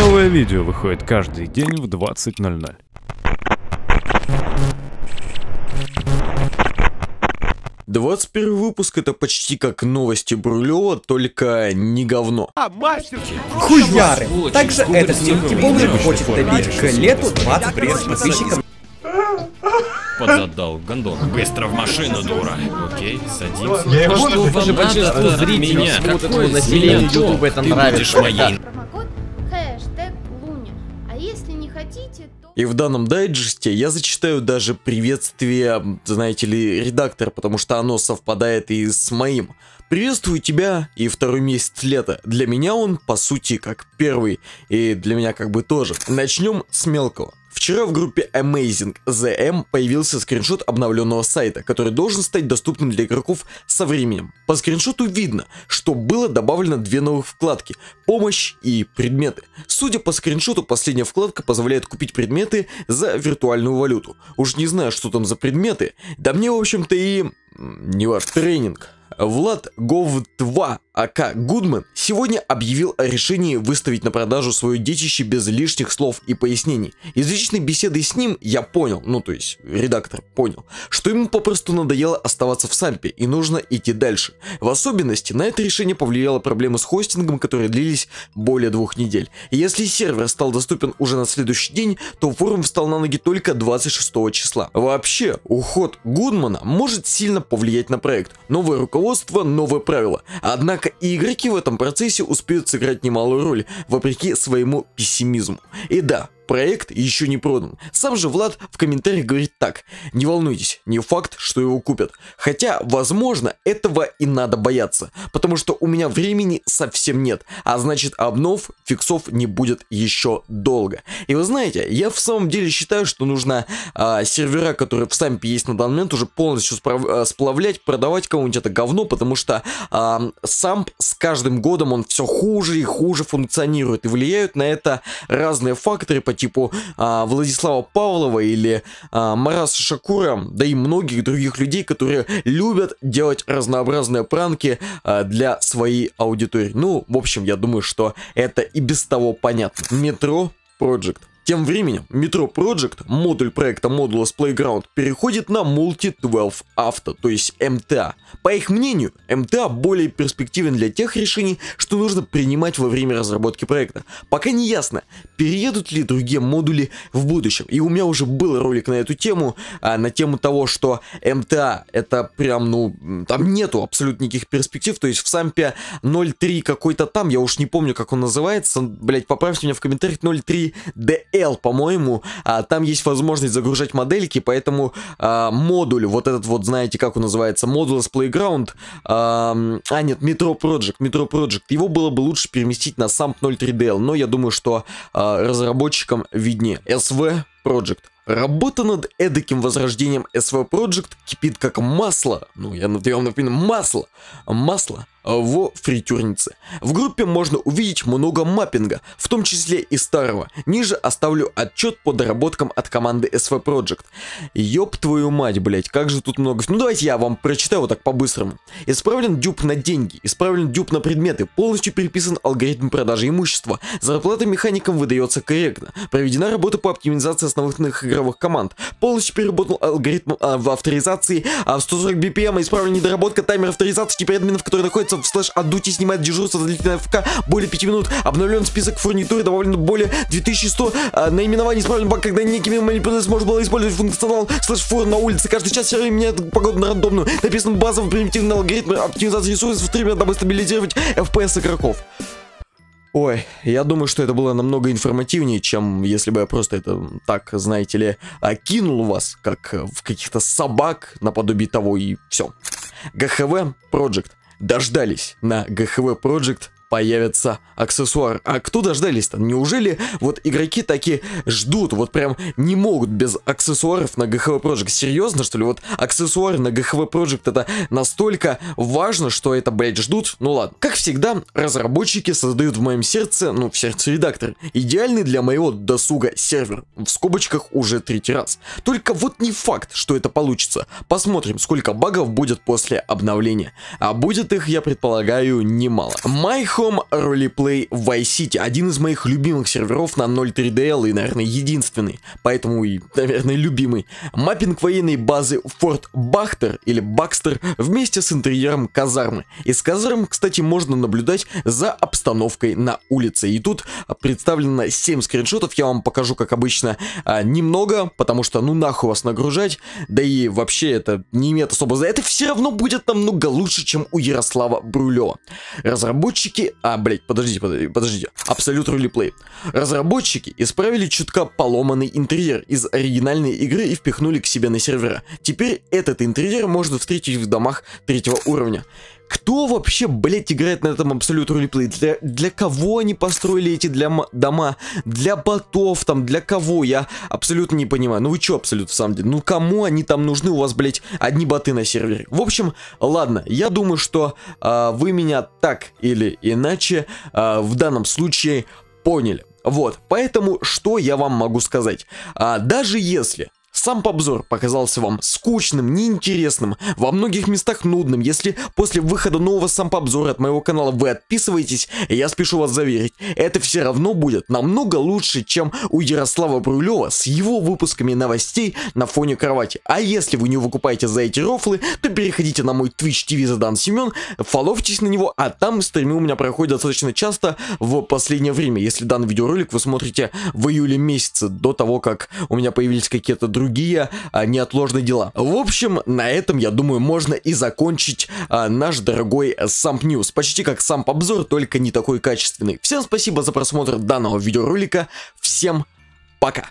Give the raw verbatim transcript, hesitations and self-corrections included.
Новое видео выходит каждый день в двадцать ноль ноль. двадцать первый выпуск — это почти как новости Брулёва, только не говно. А, мастер! Хуяры! Также этот мелкий бомжик хочет добить к лету двадцать тысяч подписчиков. Подзадал гондон. Быстро в машину, дура. Окей, садимся. Я его что вам надо от меня? Какое население Ютуба это нравится? И в данном дайджесте я зачитаю даже приветствие, знаете ли, редактора, потому что оно совпадает и с моим. Приветствую тебя и второй месяц лета. Для меня он, по сути, как первый, и для меня как бы тоже. Начнем с мелкого. Вчера в группе Amazing зэм появился скриншот обновленного сайта, который должен стать доступным для игроков со временем. По скриншоту видно, что было добавлено две новых вкладки – помощь и предметы. Судя по скриншоту, последняя вкладка позволяет купить предметы за виртуальную валюту. Уж не знаю, что там за предметы, да мне, в общем-то, и... не важно. Тренинг. Влад гов два, а ка Гудман, сегодня объявил о решении выставить на продажу свое детище без лишних слов и пояснений. Из личной беседы с ним я понял, ну то есть редактор понял, что ему попросту надоело оставаться в Сампе и нужно идти дальше. В особенности на это решение повлияла проблема с хостингом, которые длились более двух недель. И если сервер стал доступен уже на следующий день, то форум встал на ноги только двадцать шестого числа. Вообще, уход Гудмана может сильно повлиять на проект. Новое руководство, новое правило. Однако и игроки в этом процессе успеют сыграть немалую роль, вопреки своему пессимизму. И да, проект еще не продан. Сам же Влад в комментариях говорит так: не волнуйтесь, не факт, что его купят. Хотя, возможно, этого и надо бояться, потому что у меня времени совсем нет, а значит обнов, фиксов не будет еще долго. И вы знаете, я в самом деле считаю, что нужно а, сервера, которые в Сампе есть на данный момент, уже полностью сплавлять, продавать кому-нибудь это говно, потому что а, Самп с каждым годом он все хуже и хуже функционирует, и влияют на это разные факторы, по типу а, Владислава Павлова или а, Мараса Шакура, да и многих других людей, которые любят делать разнообразные пранки а, для своей аудитории. Ну, в общем, я думаю, что это и без того понятно. Metro Project. Тем временем Metro Project, модуль проекта Modulus Playground, переходит на Multi-двенадцать Auto, то есть эм тэ а. По их мнению, эм тэ а более перспективен для тех решений, что нужно принимать во время разработки проекта. Пока не ясно, переедут ли другие модули в будущем. И у меня уже был ролик на эту тему, а, на тему того, что эм тэ а это прям, ну, там нету абсолютно никаких перспектив, то есть в Sampi ноль три какой-то там, я уж не помню, как он называется, блять, поправьте меня в комментариях, ноль три дэ эл. По-моему, а, там есть возможность загружать модельки, поэтому а, модуль, вот этот вот, знаете, как он называется, Modulus Playground, а, а нет, Metro Project, Metro Project, его было бы лучше переместить на самп ноль три дэ эл, но я думаю, что а, разработчикам виднее. эс вэ Project. Работа над эдаким возрождением эс вэ Project кипит как масло, ну я вам напоминаю, масло, масло в фритюрнице. В группе можно увидеть много маппинга, в том числе и старого. Ниже оставлю отчет по доработкам от команды эс вэ Project. Ёб твою мать, блять, как же тут много... Ну давайте я вам прочитаю вот так по-быстрому. Исправлен дюп на деньги, исправлен дюп на предметы, полностью переписан алгоритм продажи имущества, зарплата механикам выдается корректно, проведена работа по оптимизации основных игр команд. Полностью переработал алгоритм а, в авторизации, а в сто сорок би пи эм исправлена недоработка таймера авторизации, теперь админов, которые находятся в слэш-аддуте, снимает дежурство длительное ФК более пяти минут, обновлен список фурнитуры, добавлено более две тысячи сто а, наименований, исправлен баг, когда некими манипуляциями можно было использовать функционал слэш-фур на улице, каждый час сервер меняет погоду на рандомную, написан базовый примитивный алгоритм оптимизации ресурсов в триме, дабы стабилизировать эф пи эс игроков. Ой, я думаю, что это было намного информативнее, чем если бы я просто это так, знаете ли, кинул вас, как в каких-то собак наподобие того и все. джи эйч дабл ю Project. Дождались. На джи эйч дабл ю Project появится аксессуар. А кто дождались-то? Неужели вот игроки таки ждут, вот прям не могут без аксессуаров на джи эйч дабл ю Project? Серьезно, что ли? Вот аксессуары на джи эйч дабл ю Project это настолько важно, что это, блять, ждут? Ну ладно. Как всегда, разработчики создают в моем сердце, ну в сердце редактора, идеальный для моего досуга сервер. В скобочках уже третий раз. Только вот не факт, что это получится. Посмотрим, сколько багов будет после обновления. А будет их, я предполагаю, немало. Майх Home Roleplay Vice City, один из моих любимых серверов на ноль три ди эл и, наверное, единственный, поэтому и, наверное, любимый. Маппинг военной базы Форт Бахтер или Бакстер вместе с интерьером казармы. Из казарм, кстати, можно наблюдать за обстановкой на улице. И тут представлено семь скриншотов, я вам покажу, как обычно, немного, потому что ну нахуй вас нагружать, да и вообще это не имеет особо... Это все равно будет намного лучше, чем у Ярослава Брулёва. Разработчики... А, блять, подождите, подождите, подождите. Абсолют Ролеплей Play. Разработчики исправили чутка поломанный интерьер из оригинальной игры и впихнули к себе на сервера. Теперь этот интерьер можно встретить в домах третьего уровня. Кто вообще, блять, играет на этом Абсолют Ролеплей? Для, для кого они построили эти для дома? Для ботов там, для кого? Я абсолютно не понимаю. Ну вы чё, Абсолют, в самом деле? Ну кому они там нужны? У вас, блять, одни боты на сервере. В общем, ладно, я думаю, что а, вы меня так или иначе а, в данном случае поняли. Вот, поэтому что я вам могу сказать? А, даже если... СампОбзор показался вам скучным, неинтересным, во многих местах нудным. Если после выхода нового СампОбзора от моего канала вы отписываетесь, я спешу вас заверить, это все равно будет намного лучше, чем у Ярослава Брулёва с его выпусками новостей на фоне кровати. А если вы не выкупаете за эти рофлы, то переходите на мой Twitch ти ви за Дан Семён, фоловьтесь на него, а там стримы у меня проходят достаточно часто в последнее время. Если данный видеоролик вы смотрите в июле месяце, до того, как у меня появились какие-то другие другие а, неотложные дела. В общем, на этом, я думаю, можно и закончить а, наш дорогой СампНьюс. Почти как СампОбзор, только не такой качественный. Всем спасибо за просмотр данного видеоролика. Всем пока!